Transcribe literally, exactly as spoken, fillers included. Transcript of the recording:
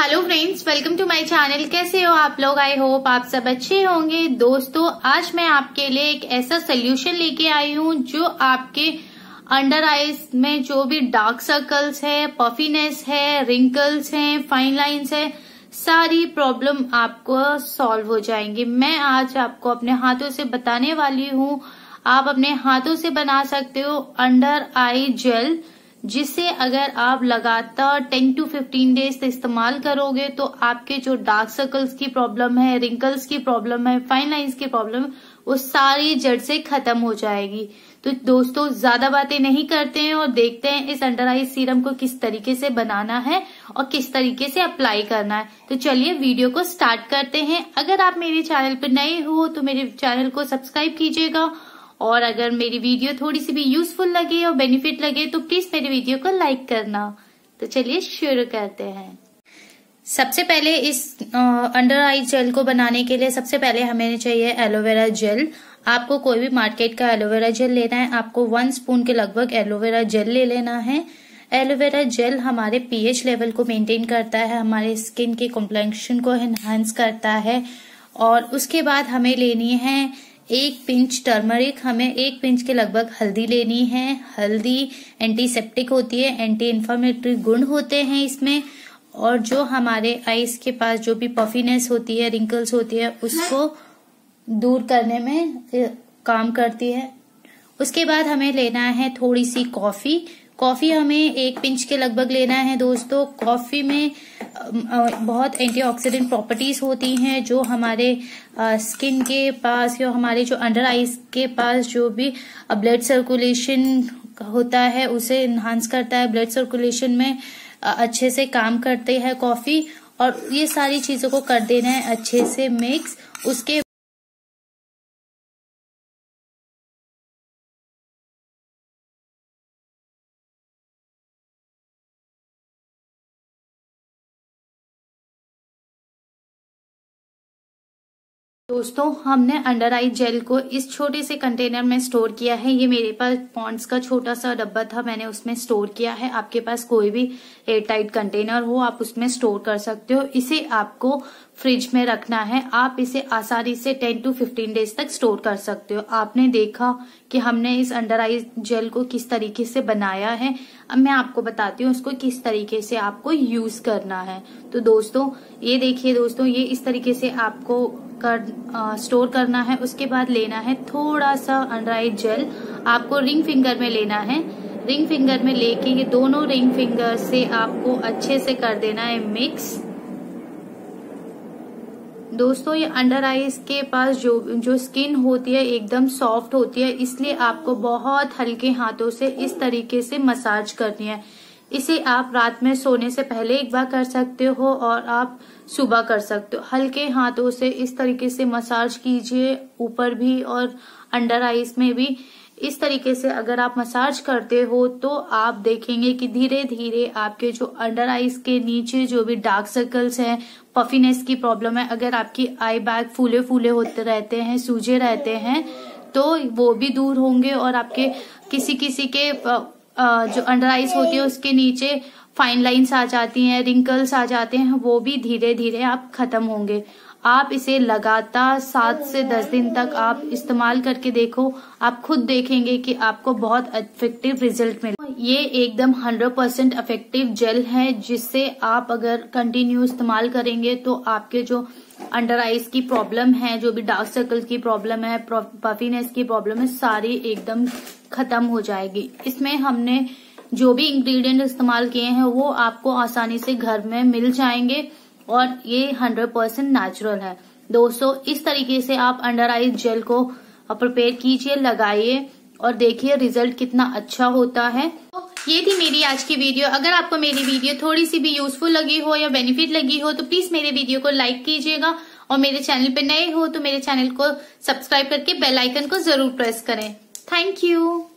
Hello friends, welcome to my channel. कैसे हो आप लोग? आई होप आप सब अच्छे होंगे। दोस्तों, आज मैं आपके लिए एक ऐसा सोल्यूशन लेके आई हूँ जो आपके अंडर आईज में जो भी डार्क सर्कल्स है, पफीनेस है, रिंकल्स हैं, फाइन लाइंस है, सारी प्रॉब्लम आपको सॉल्व हो जाएंगी। मैं आज आपको अपने हाथों से बताने वाली हूँ। आप अपने हाथों से बना सकते हो अंडर आई जेल, जिसे अगर आप लगातार टेन टू फिफ्टीन डेज इस्तेमाल करोगे तो आपके जो डार्क सर्कल्स की प्रॉब्लम है, रिंकल्स की प्रॉब्लम है, फाइन लाइंस की प्रॉब्लम, वो सारी जड़ से खत्म हो जाएगी। तो दोस्तों, ज्यादा बातें नहीं करते हैं और देखते हैं इस अंडर आई सीरम को किस तरीके से बनाना है और किस तरीके से अप्लाई करना है। तो चलिए वीडियो को स्टार्ट करते हैं। अगर आप मेरे चैनल पर नए हो तो मेरे चैनल को सब्सक्राइब कीजिएगा, और अगर मेरी वीडियो थोड़ी सी भी यूजफुल लगे और बेनिफिट लगे तो प्लीज मेरी वीडियो को लाइक करना। तो चलिए शुरू करते हैं। सबसे पहले इस अंडर आई जेल को बनाने के लिए सबसे पहले हमें चाहिए एलोवेरा जेल। आपको कोई भी मार्केट का एलोवेरा जेल लेना है। आपको वन स्पून के लगभग एलोवेरा जेल ले लेना है। एलोवेरा जेल हमारे पीएच लेवल को मेंटेन करता है, हमारे स्किन के कॉम्प्लेक्शन को एनहांस करता है। और उसके बाद हमें लेनी है एक पिंच टर्मरिक, हमें एक पिंच के लगभग हल्दी लेनी है। हल्दी एंटीसेप्टिक होती है, एंटी इन्फ्लेमेटरी गुण होते हैं इसमें, और जो हमारे आईज के पास जो भी पफीनेस होती है, रिंकल्स होती है, उसको दूर करने में काम करती है। उसके बाद हमें लेना है थोड़ी सी कॉफी। कॉफी हमें एक पिंच के लगभग लेना है। दोस्तों, कॉफी में बहुत एंटीऑक्सीडेंट प्रॉपर्टीज होती हैं जो हमारे स्किन के पास या हमारे जो अंडर आईज के पास जो भी ब्लड सर्कुलेशन होता है उसे इन्हांस करता है। ब्लड सर्कुलेशन में अच्छे से काम करते हैं कॉफी। और ये सारी चीजों को कर देना है अच्छे से मिक्स। उसके दोस्तों, हमने अंडर आई जेल को इस छोटे से कंटेनर में स्टोर किया है। ये मेरे पास पॉन्ड्स का छोटा सा डब्बा था, मैंने उसमें स्टोर किया है। आपके पास कोई भी एयर टाइट कंटेनर हो आप उसमें स्टोर कर सकते हो। इसे आपको फ्रिज में रखना है। आप इसे आसानी से टेन टू फिफ्टीन डेज तक स्टोर कर सकते हो। आपने देखा कि हमने इस अंडर आई जेल को किस तरीके से बनाया है। अब मैं आपको बताती हूँ उसको किस तरीके से आपको यूज करना है। तो दोस्तों, ये देखिए दोस्तों, ये इस तरीके से आपको कर आ, स्टोर करना है। उसके बाद लेना है थोड़ा सा अंडर आई जेल। आपको रिंग फिंगर में लेना है। रिंग फिंगर में लेके ये दोनों रिंग फिंगर से आपको अच्छे से कर देना है मिक्स। दोस्तों, ये अंडर आईज के पास जो जो स्किन होती है एकदम सॉफ्ट होती है, इसलिए आपको बहुत हल्के हाथों से इस तरीके से मसाज करनी है। इसे आप रात में सोने से पहले एक बार कर सकते हो और आप सुबह कर सकते हो। हल्के हाथों से इस तरीके से मसाज कीजिए, ऊपर भी और अंडर आईज में भी। इस तरीके से अगर आप मसाज करते हो तो आप देखेंगे कि धीरे धीरे आपके जो अंडर आईज के नीचे जो भी डार्क सर्कल्स हैं, पफीनेस की प्रॉब्लम है, अगर आपकी आई बैग फूले फूले होते रहते हैं, सूजे रहते हैं, तो वो भी दूर होंगे। और आपके किसी किसी के जो अंडर आईज होती है उसके नीचे फाइन लाइन्स आ जाती हैं, रिंकल्स आ जाते हैं, वो भी धीरे धीरे आप खत्म होंगे। आप इसे लगातार सात से दस दिन तक आप इस्तेमाल करके देखो, आप खुद देखेंगे कि आपको बहुत इफेक्टिव रिजल्ट मिले। ये एकदम हंड्रेड परसेंट इफेक्टिव जेल है, जिससे आप अगर कंटिन्यू इस्तेमाल करेंगे तो आपके जो अंडर आईज की प्रॉब्लम है, जो भी डार्क सर्कल की प्रॉब्लम है, पफीनेस की प्रॉब्लम है, सारी एकदम खत्म हो जाएगी। इसमें हमने जो भी इंग्रेडिएंट इस्तेमाल किए हैं वो आपको आसानी से घर में मिल जाएंगे, और ये हंड्रेड परसेंट नेचुरल है। दोस्तों, इस तरीके से आप अंडर आईज जेल को प्रिपेयर कीजिए, लगाइए और देखिए रिजल्ट कितना अच्छा होता है। तो ये थी मेरी आज की वीडियो। अगर आपको मेरी वीडियो थोड़ी सी भी यूजफुल लगी हो या बेनिफिट लगी हो तो प्लीज मेरे वीडियो को लाइक कीजिएगा, और मेरे चैनल पर नए हो तो मेरे चैनल को सब्सक्राइब करके बेल आइकन को जरूर प्रेस करें। Thank you.